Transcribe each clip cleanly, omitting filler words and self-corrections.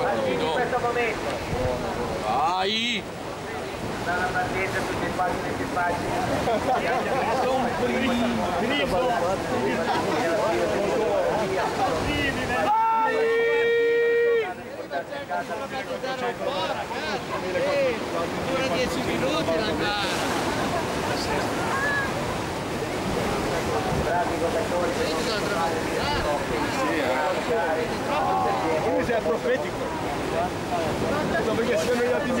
in questo momento. Vai! Dalla partita tutti i pacchi, tutti i Guarda, sto calcolando anche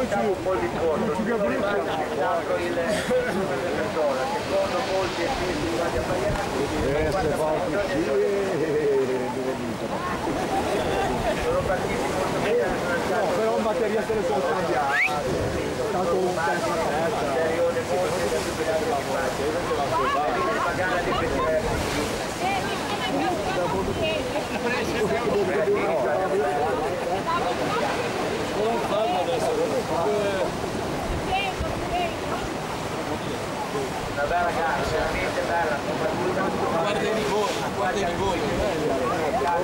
mettiamoci un po' di corto, più rimane accanto il persona, secondo molti esprimi di Urania Vernazzola sono partiti molto bene, però in batteria se ne sono cambiati, è stato un pezzo anteriore molto più bello di parte, la gara di una bella gara, veramente bella, guardali voi, dai,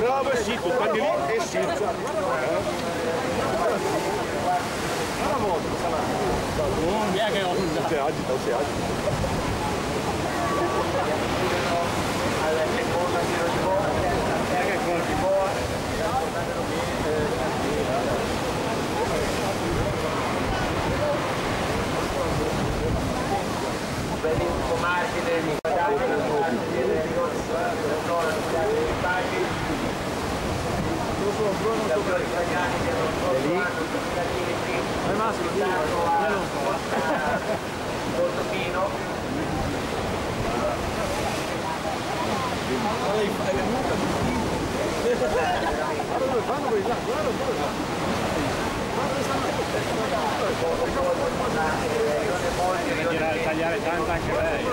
bravo e sicuro, guardi lì e sicuro, una volta, non è che ho agita, si agita, si agita. Benissimo margine di guadagno delle tagliare tanto anche lei.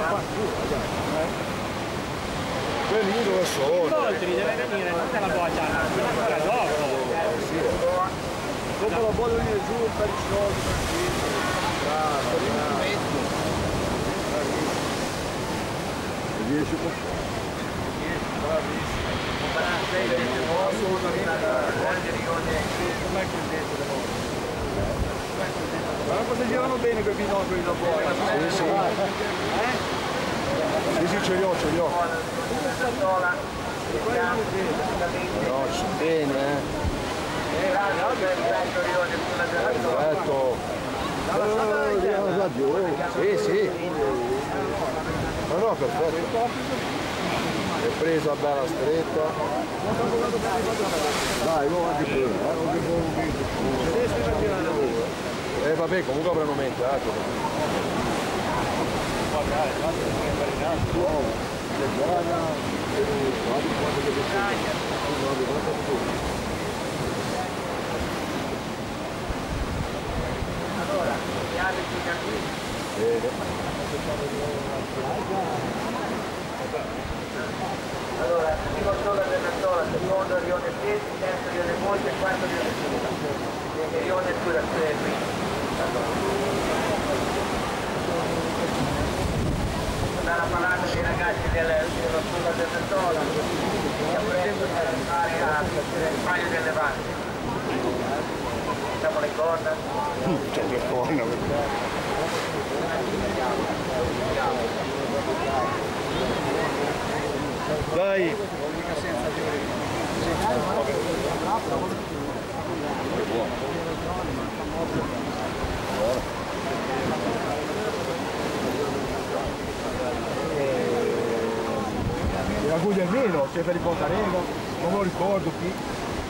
Quelli dove sono? I Voltri deve venire, non te la boccia, ancora dopo. Dopo la voglio venire giù per i soldi, per 10 per guarda quanto girano bene quei binocoli da fuori. Sì, sì. Sì, ce li ho, ce li ho. No, ci sono bene, Perfetto. Sì, sì. Ma no, perfetto. È presa bella stretta. Dai, va avanti pure. Vabbè, comunque avranno aumentato. Allora, gli arbitri da qui. Allora, primo solo allenatore, secondo rione Pesi, terzo rione Monte, quarto rione Pesi. Rione Pura Pesi. Stava parlando dei ragazzi della scuola del Vernazzola che ha preso per fare il paio delle vacche. Facciamo le corna. C'è le corna. Dai! È buono. L'aguglia è meno, c'è per il Pontarello, non lo ricordo chi,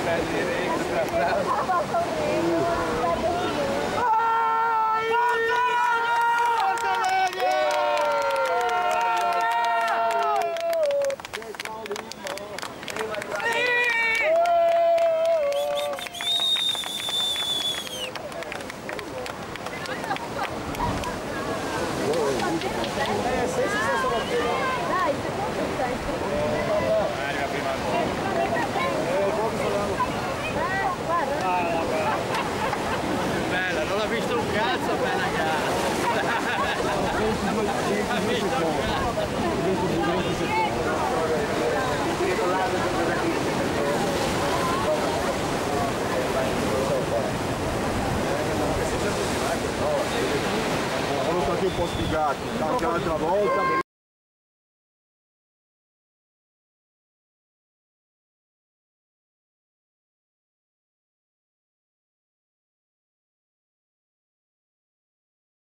Grazie. Tanti un'altra volta.